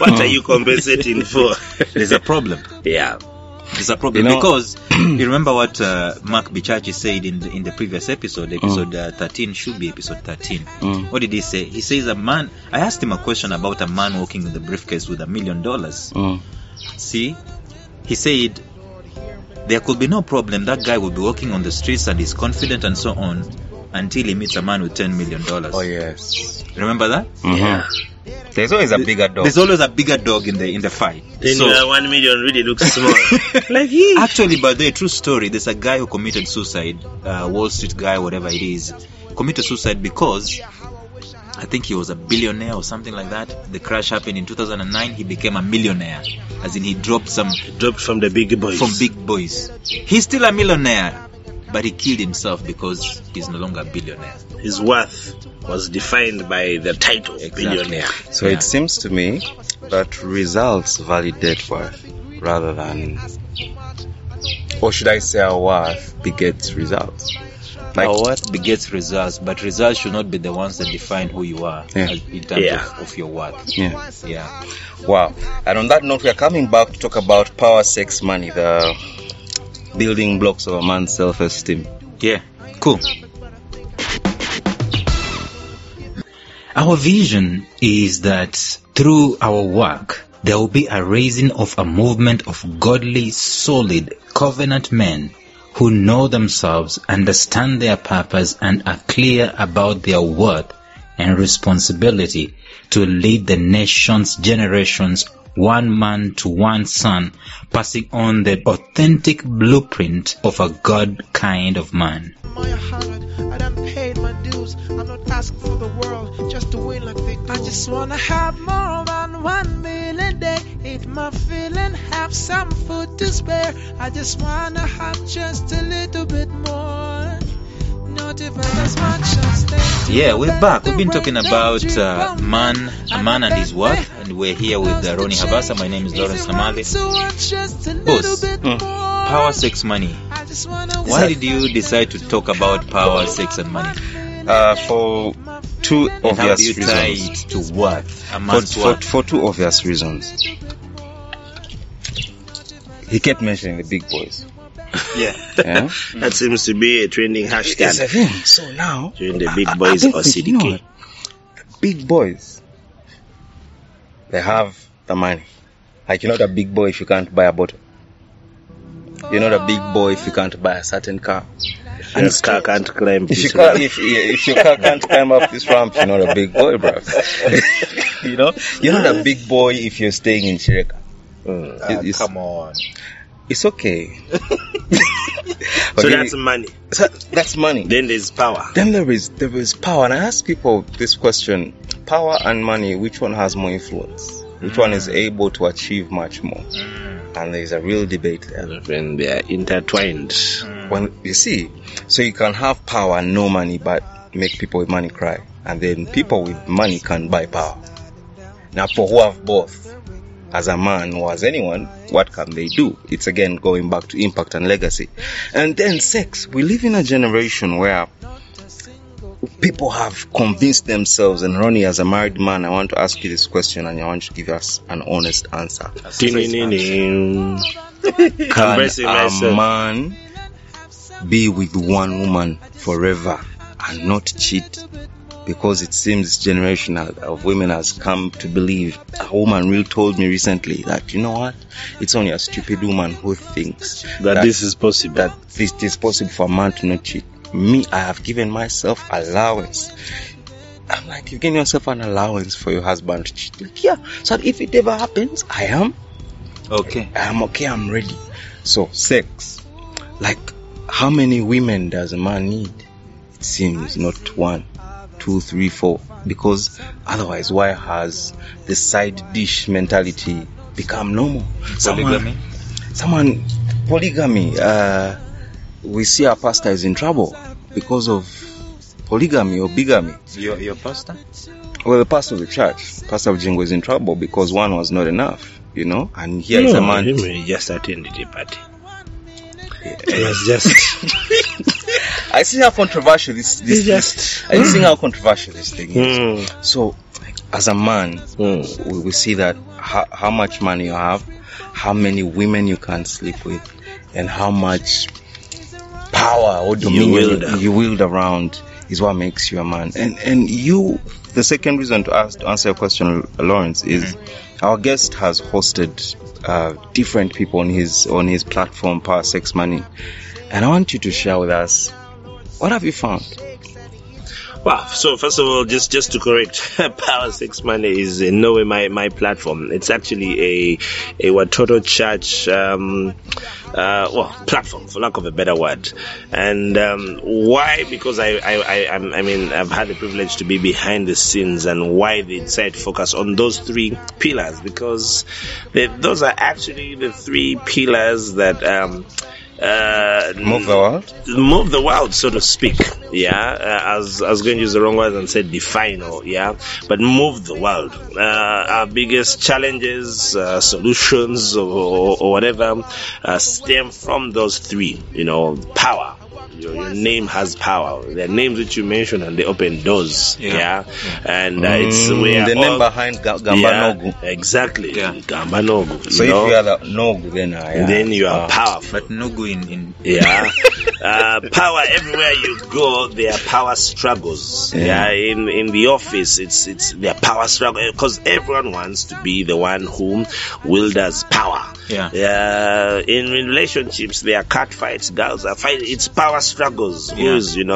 What are you compensating for? There's a problem. Yeah. There's a problem, you know, because you remember what Mark Bichachi said in the previous episode. Episode 13 should be episode 13. What did he say? He says a man. I asked him a question about a man walking with a briefcase with $1 million. See, he said there could be no problem. That guy will be walking on the streets and is confident and so on until he meets a man with $10 million. Oh yes, remember that? Mm-hmm. Yeah. There's always a bigger dog. There's always a bigger dog in the fight. Then so, 1 million really looks small. Like he. Actually, by the true story, there's a guy who committed suicide, Wall Street guy, whatever it is, committed suicide because I think he was a billionaire or something like that. The crash happened in 2009. He became a millionaire, as in he dropped from the big boys. From big boys, he's still a millionaire. But he killed himself because he's no longer a billionaire. His worth was defined by the title exactly. Billionaire. So yeah. It seems to me that results validate worth rather than, or should I say, our worth begets results. Like, our worth begets results, but results should not be the ones that define who you are in terms of your worth. Yeah. Yeah. Wow. And on that note, we are coming back to talk about power, sex, money, the building blocks of a man's self-esteem. Yeah, cool. Our vision is that through our work, there will be a raising of a movement of godly, solid, covenant men who know themselves, understand their purpose, and are clear about their worth and responsibility to lead the nation's generations, one man to one son, passing on the authentic blueprint of a God kind of man. Yeah, we're back. We've been talking about a man and his worth, and we're here with Ronnie Habasa. My name is Lawrence Samali. Boss, power, sex, money. Why did you decide to talk about power, sex, and money? For two obvious reasons. How do you tie it to worth? A man's worth? For two obvious reasons. He kept mentioning the big boys. Yeah. That seems to be a trending hashtag. A thing. So now, during the big boys or CDK, big boys, they have the money. Like, you're not a big boy if you can't buy a bottle. You're not a big boy if you can't buy a certain car. If your car can't climb this ramp, if your car can't climb up this ramp, you're not a big boy, bro. You know, you're not a big boy if you're staying in Shireka. Come on. It's okay. So that's money. That's money. Then there's power. Then there is power. And I ask people this question: power and money, which one has more influence? Which one is able to achieve much more? And there's a real debate there. When they are intertwined. When you see, so you can have power and no money, but make people with money cry. And then people with money can buy power. Now, for who have both, as a man or as anyone, what can they do? It's again going back to impact and legacy. And then sex. We live in a generation where people have convinced themselves, and Ronnie, as a married man, I want to ask you this question and I want you to give us an honest answer. Can a man be with one woman forever and not cheat? Because it seems this generation of women has come to believe. A woman really told me recently that, you know what, it's only a stupid woman who thinks that this is possible. That this is possible for a man to not cheat. Me, I have given myself allowance. I'm like, you've given yourself an allowance for your husband to cheat. Like, yeah. So if it ever happens, I am okay. I'm okay. I'm ready. So sex, like, how many women does a man need? It seems not one. 2, 3, 4, because otherwise, why has the side dish mentality become normal? Someone polygamy. We see our pastor is in trouble because of polygamy or bigamy. Your pastor? Well, the pastor of the church, Pastor Jingo, is in trouble because one was not enough, you know. And here is a man. He just attended a party. It was just. I see how controversial this thing is. So as a man, we see that how much money you have, how many women you can sleep with, and how much power or dominion you wield around is what makes you a man. And you, the second reason to answer your question, Lawrence, is our guest has hosted different people on his platform, Power, Sex, Money, and I want you to share with us, what have you found? Well, so first of all, just to correct, Power, Sex, Money is in no way my platform. It's actually a Watoto Church platform, for lack of a better word. And why? Because I mean, I've had the privilege to be behind the scenes, and why the inside focus on those three pillars, because those are actually the three pillars that move the world? Move the world, so to speak. Yeah, I was going to use the wrong words and say define all, yeah, but move the world. Our biggest challenges, solutions, or whatever, stem from those three. You know, power. Your name has power. The names which you mentioned, and they open doors. Yeah. And it's where the name behind Gamba Nogu. Exactly. Yeah. Gamba Nogu. So if you are the Nogu, then you are powerful. But Nogu in power everywhere you go. There are power struggles. Yeah. In the office, it's there are power struggles, because everyone wants to be the one who wielders power. Yeah. In relationships, there are cat fights. Girls are fighting. It's power struggles. Who's Then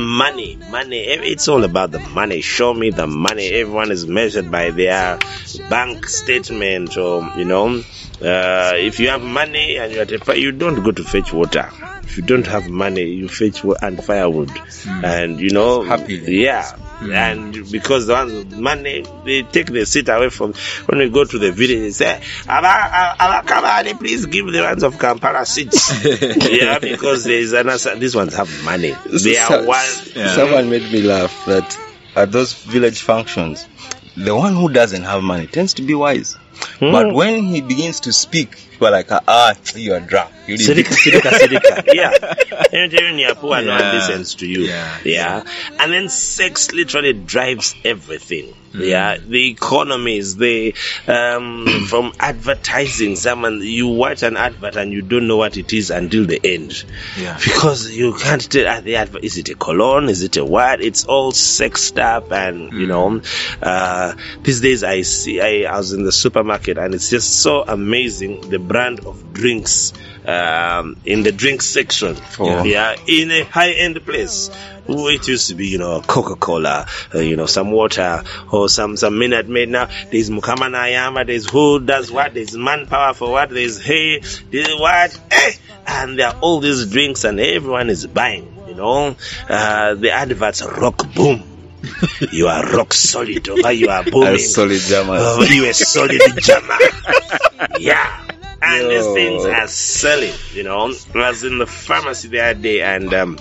money. It's all about the money. Show me the money. Everyone is measured by their bank statement, or if you have money and you don't go to fetch water. If you don't have money, you fetch and firewood, and and because the ones with money, they take the seat away from. When we go to the village, they say, Abakabani, please give the ones of Kampala seats. Yeah, because there is another. These ones have money. They are one. Yeah. Someone made me laugh that at those village functions, the one who doesn't have money tends to be wise. But when he begins to speak, people are like, you are drunk. You didn't. Yeah. No one listens to you. Yeah. And then sex literally drives everything. Yeah. The economy is from advertising. Someone, you watch an advert and you don't know what it is until the end. Yeah. Because you can't tell at the advert, is it a cologne? Is it a what? It's all sexed up, and these days I was in the supermarket, and it's just so amazing, the brand of drinks in the drinks section. In a high-end place, it used to be Coca-Cola, some water, or some Minute Maid. Now there's Mukama Nayama, there's who does what, there's manpower for what, there's hay, there's what, and there are all these drinks, and everyone is buying. The adverts rock boom. You are rock solid, or you are booming. I'm Solid Jamaaz. You are Solid Jamaaz. Yeah. And these things are selling. I was in the pharmacy the other day, and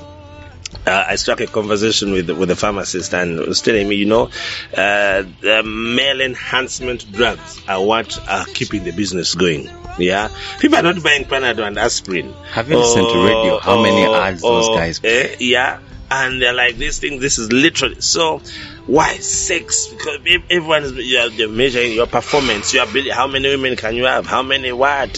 I struck a conversation with the pharmacist, and was telling me, the male enhancement drugs are what are keeping the business going. Yeah, people are not buying Panadol and aspirin. Have you listened to radio? How many ads those guys play? Yeah. And they're like, this is literally. So why sex? Because everyone is they're measuring your performance, your ability, how many women can you have, how many what.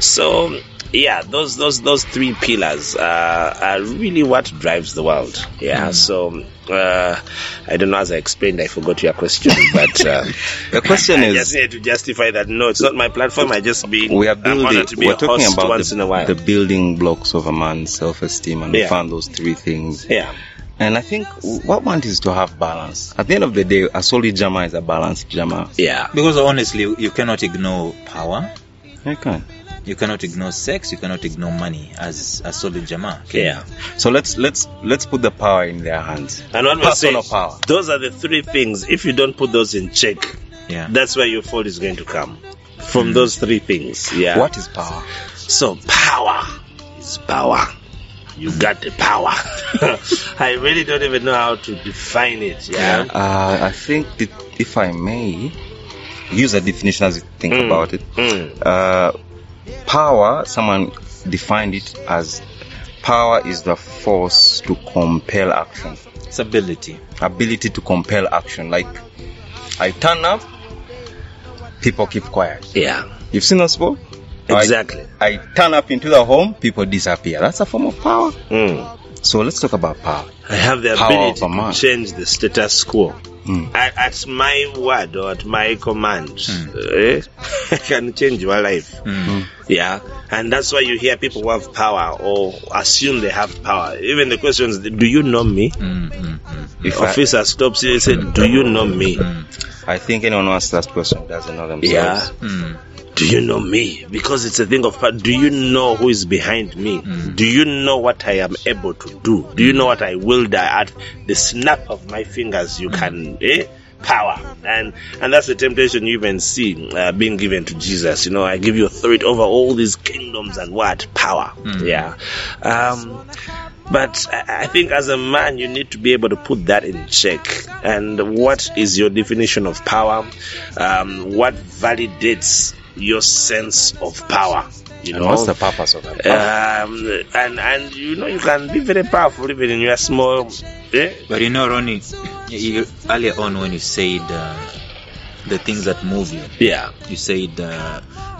So yeah, those three pillars are really what drives the world. Yeah. So I don't know, as I explained, I forgot your question, but the question is, I just need to justify that it's not my platform. I just we're talking about once in a while, the building blocks of a man's self-esteem, and we found those three things. Yeah. And I think what one is to have balance. At the end of the day, a solid Jamaaz is a balanced Jamaaz. Yeah. Because honestly, you cannot ignore power. You cannot ignore sex. You cannot ignore money as a solid Jamaaz. Yeah. So let's put the power in their hands. And one must say, power. Those are the three things. If you don't put those in check, that's where your fault is going to come from. Those three things. Yeah. What is power? So power is power. You got the power. I really don't even know how to define it. Yeah. I think that, if I may, use a definition as you think about it. Power, someone defined it as Power is the force to compel action. It's ability. Ability to compel action. Like, I turn up, people keep quiet. Yeah. You've seen us before? Exactly. I turn up into the home, people disappear. That's a form of power. Mm. So let's talk about power. I have the ability to change the status quo. Mm. At my word or at my command, I can change your life. Mm. Yeah. And that's why you hear people who have power or assume they have power. Even the questions, do you know me? If officer stops you and says, do you know me? I think anyone who asks that question doesn't know themselves. Yeah. Mm. Do you know me? Because it's a thing of power. Do you know who is behind me? Mm. Do you know what I am able to do? Do you know what I will die at the snap of my fingers? You can power, and that's the temptation you even see being given to Jesus. You know, I give you authority over all these kingdoms and what power. Mm. Yeah. But I think as a man, you need to be able to put that in check. And what is your definition of power? What validates your sense of power? You know, what's the purpose of that? And you know, you can be very powerful even in your small. But you know, Ronnie, earlier on when you said the things that move you, you said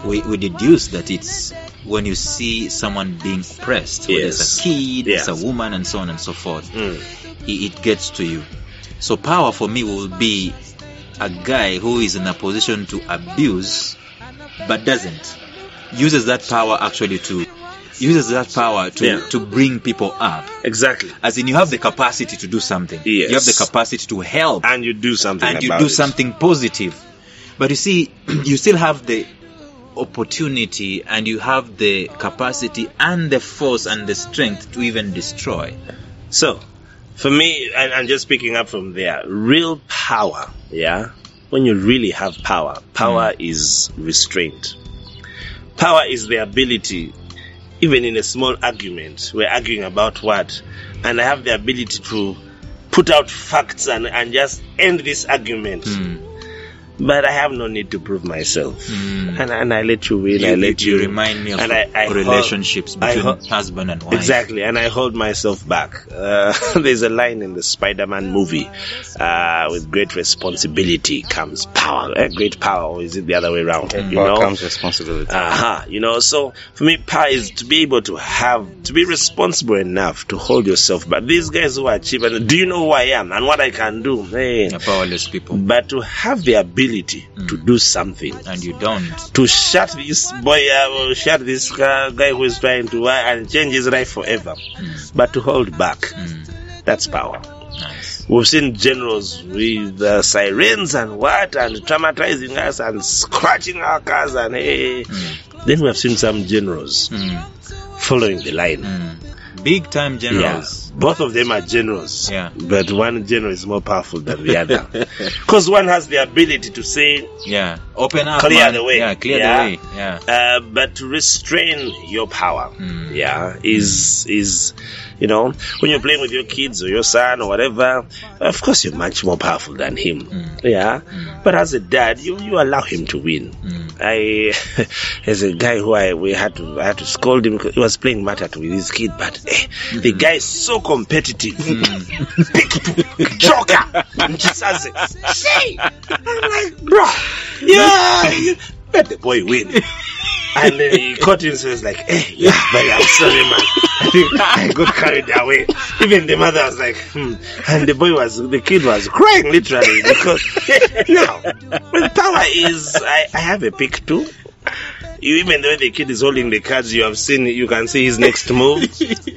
we deduce that it's when you see someone being oppressed, whether it's a kid, it's a woman, and so on and so forth, it gets to you. So power for me will be a guy who is in a position to abuse, but doesn't. Uses that power to bring people up. Exactly. As in, you have the capacity to do something. Yes. You have the capacity to help. And you do something about it. And you do something positive. But you see, you still have the opportunity and you have the capacity and the force and the strength to even destroy. So, for me, and just picking up from there, real power, when you really have power is restraint. Power is the ability, even in a small argument, we're arguing about what, and I have the ability to put out facts and just end this argument. Mm. But I have no need to prove myself. Mm. And I let you win. I let you remind me of relationships between husband and wife. Exactly. And I hold myself back. There's a line in the Spider-Man movie, with great responsibility comes power. Great power, or is it the other way around? Power comes responsibility. So for me, power is to be able to have, to be responsible enough to hold yourself back. These guys who are cheap, and do you know who I am and what I can do? Hey. They're powerless people. But to have the ability to do something, and you don't, to shut this boy up or shut this guy who is trying to and change his life forever, but to hold back, that's power. Nice. We've seen generals with sirens and what, and traumatizing us and scratching our cars, and then we have seen some generals following the line. Big time generals. Yeah. Both of them are generals. Yeah. But one general is more powerful than the other. Because one has the ability to say, open up, clear the way. Yeah, clear the way. Yeah. But to restrain your power, is when you're playing with your kids or your son or whatever, of course you're much more powerful than him. But as a dad, you allow him to win. I as a guy who I had to scold him because he was playing matat with his kid, but the guy is so competitive. I'm like, bro, let the boy win. And then he caught himself, was like, but I'm sorry, man. I think I got carried away. Even the mother was like, And the kid was crying literally because power is, I have a pick too. Even the way the kid is holding the cards, you have seen, you can see his next move.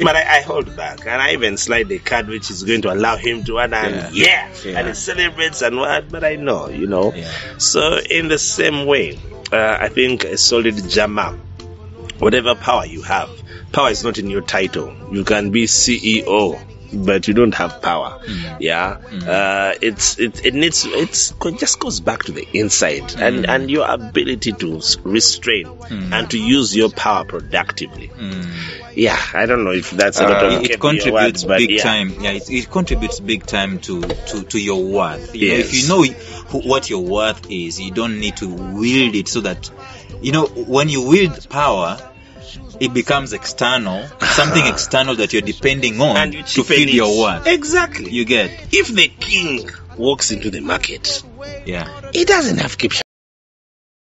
But I hold back, and I even slide the card, which is going to allow him to win, and and he celebrates and what. But I know, So in the same way, I think a solid Jamaaz, whatever power you have, power is not in your title. You can be CEO, but you don't have power. It just goes back to the inside and your ability to restrain and to use your power productively. I don't know if that's a lot of it contributes words, big time. It contributes big time to your worth. If you know what your worth is, you don't need to wield it, so that when you wield power, it becomes external, something external that you're depending on you to feed your worth. Exactly. You get. If the king walks into the market, yeah, he doesn't have caption.